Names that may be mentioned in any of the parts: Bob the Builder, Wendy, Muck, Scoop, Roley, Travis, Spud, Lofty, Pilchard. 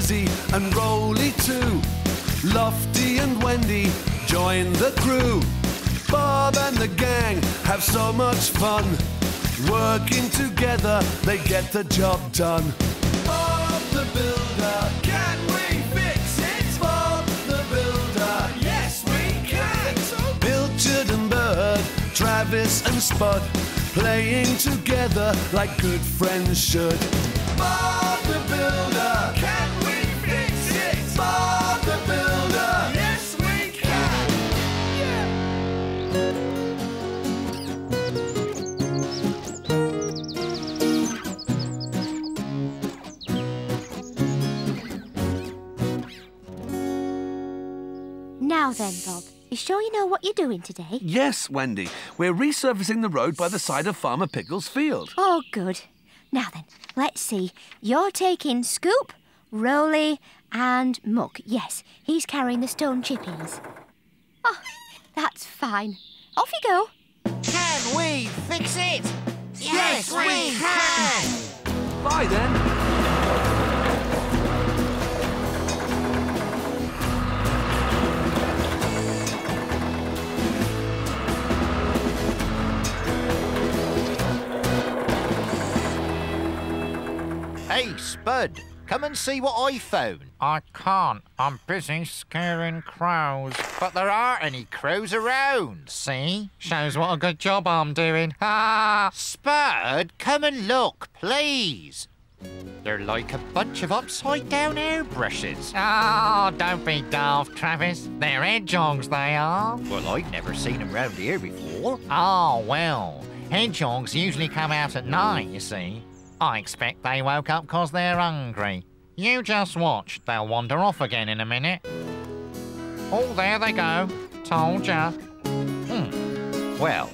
Lizzie and Roley too. Lofty and Wendy join the crew. Bob and the gang have so much fun. Working together, they get the job done. Bob the Builder, can we fix it? Bob the Builder, yes we can. Pilchard and Bird, Travis and Spud, playing together like good friends should. Bob the Builder, can we fix it? Bob the Builder, yes we can. Yeah. Now then, Bob. You sure you know what you're doing today? Yes, Wendy. We're resurfacing the road by the side of Farmer Pickle's field. Oh, good. Now then, let's see. You're taking Scoop, Roley and Muck. Yes, he's carrying the stone chippings. Oh, that's fine. Off you go. Can we fix it? Yes, we can! Bye then. Hey, Spud, come and see what I found. I can't. I'm busy scaring crows. But there aren't any crows around. See? Shows what a good job I'm doing. Ah! Spud, come and look, please. They're like a bunch of upside-down airbrushes. Oh, don't be daft, Travis. They're hedgehogs, they are. Well, I've never seen them round here before. Oh, well, hedgehogs usually come out at night, you see. I expect they woke up because they're hungry. You just watch. They'll wander off again in a minute. Oh, there they go. Told ya. Well,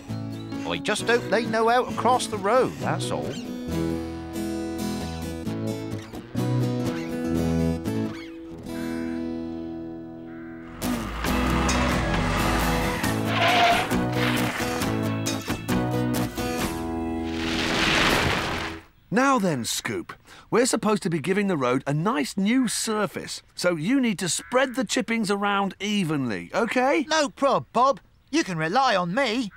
I just hope they know how to cross the road, that's all. Now then, Scoop, we're supposed to be giving the road a nice new surface, so you need to spread the chippings around evenly, OK? No prob, Bob. You can rely on me.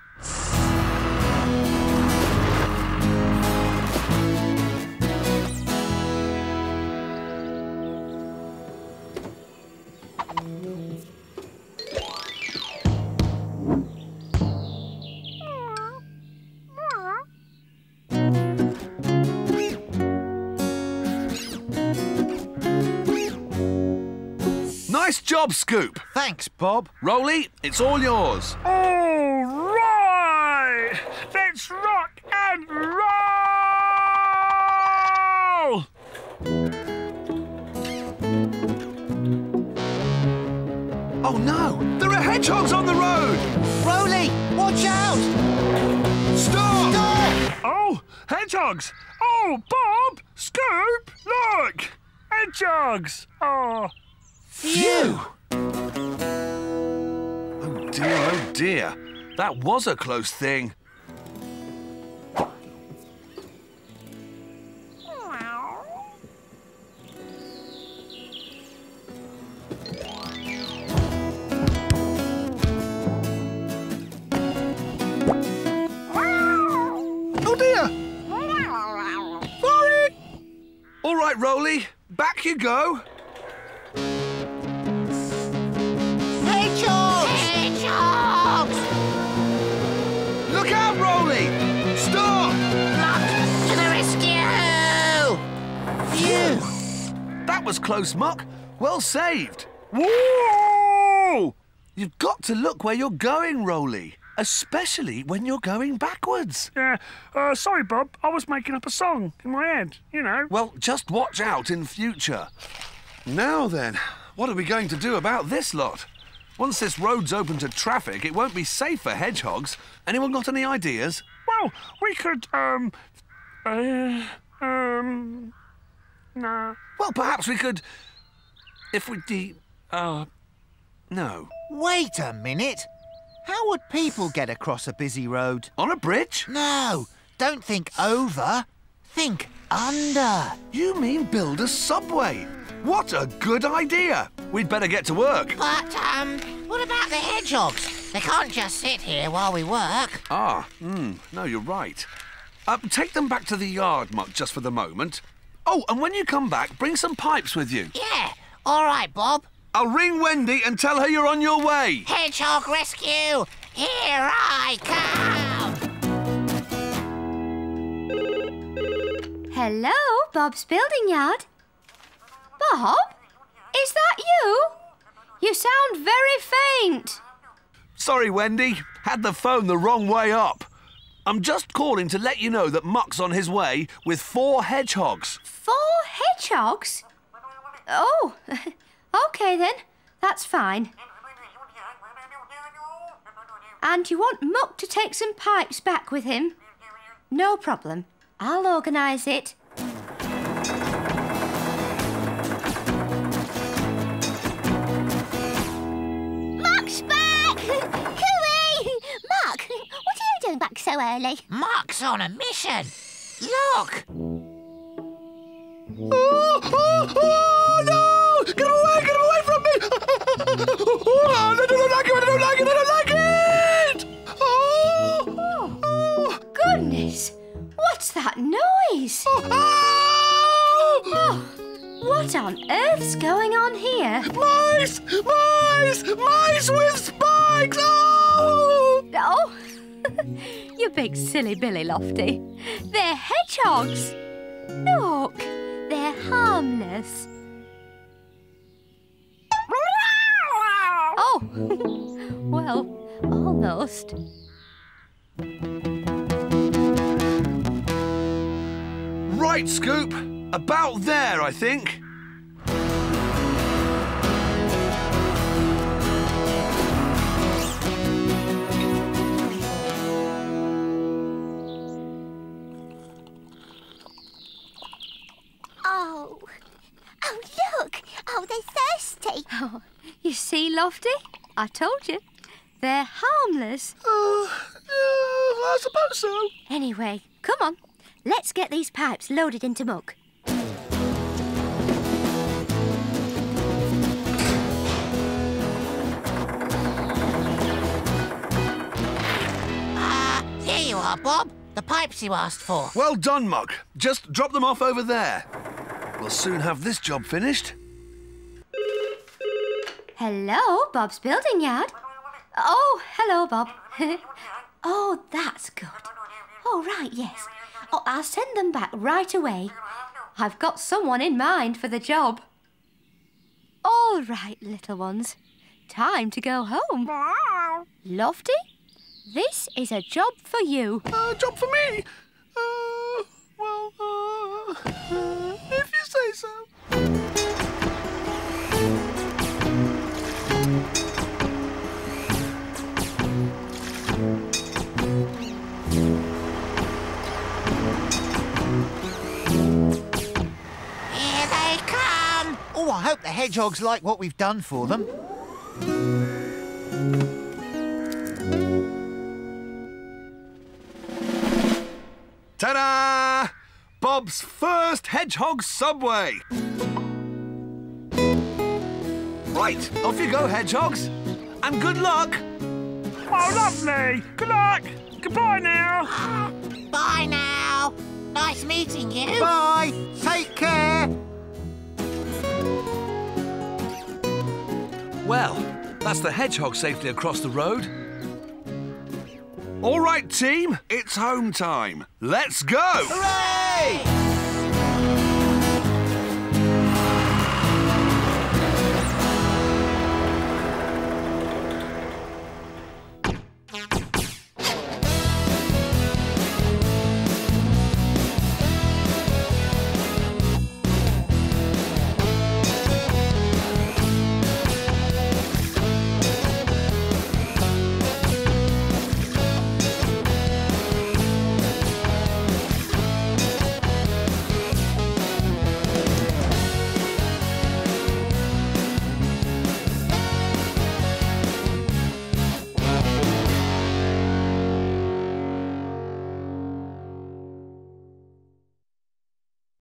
Nice job, Scoop. Thanks, Bob. Roley, it's all yours. All right! Let's rock and roll! Oh, no! There are hedgehogs on the road! Roley, watch out! Stop! Stop! Oh, hedgehogs! Oh, Bob! Scoop, look! Hedgehogs! Oh... Phew! Oh dear, that was a close thing. Oh dear! Sorry! All right, Roley, back you go. Look out, Roley! Stop! Lock to the rescue! Phew! That was close, Muck. Well saved. Whoa! You've got to look where you're going, Roley, especially when you're going backwards. Yeah. Sorry, Bob. I was making up a song in my head, you know. Well, just watch out in future. Now then, what are we going to do about this lot? Once this road's open to traffic, it won't be safe for hedgehogs. Anyone got any ideas? Well, we could, no. Well, perhaps we could... If we no. Wait a minute. How would people get across a busy road? On a bridge? No, don't think over. Think under. You mean build a subway. What a good idea! We'd better get to work. But, what about the hedgehogs? They can't just sit here while we work. Ah, no, you're right. Take them back to the yard, Muck, just for the moment. Oh, and when you come back, bring some pipes with you. Yeah, all right, Bob. I'll ring Wendy and tell her you're on your way. Hedgehog rescue, here I come. Hello, Bob's building yard. Bob, is that you? You sound very faint. Sorry, Wendy. Had the phone the wrong way up. I'm just calling to let you know that Muck's on his way with 4 hedgehogs. 4 hedgehogs? Oh, OK then. That's fine. And you want Muck to take some pipes back with him? No problem. I'll organise it. Muck, what are you doing back so early? Muck's on a mission. Look! Oh, no! Get away from me! I don't like it, I don't like it, I don't like it! Oh, goodness! What's that noise? What on earth's going on here? Mice! Mice! Mice with spikes! Oh! You big silly Billy, Lofty. They're hedgehogs. Look, they're harmless. Oh, well, almost. Right, Scoop. About there, I think. Oh, look! Oh, they're thirsty. Oh, you see, Lofty? I told you. They're harmless. I suppose so. Anyway, come on. Let's get these pipes loaded into Muck. There you are, Bob. The pipes you asked for. Well done, Muck. Just drop them off over there. We'll soon have this job finished. Hello, Bob's building yard. Oh, hello, Bob. Oh, that's good. Oh, right, yes. Oh, I'll send them back right away. I've got someone in mind for the job. All right, little ones. Time to go home. Lofty, this is a job for you. A job for me? If you say so. Here they come! Oh, I hope the hedgehogs like what we've done for them. Ta-da! Bob's first hedgehog subway. Right, off you go, hedgehogs. And good luck. Oh, lovely. Good luck. Goodbye now. Bye now. Nice meeting you. Bye. Take care. Well, that's the hedgehog safely across the road. All right, team, it's home time. Let's go! Hooray!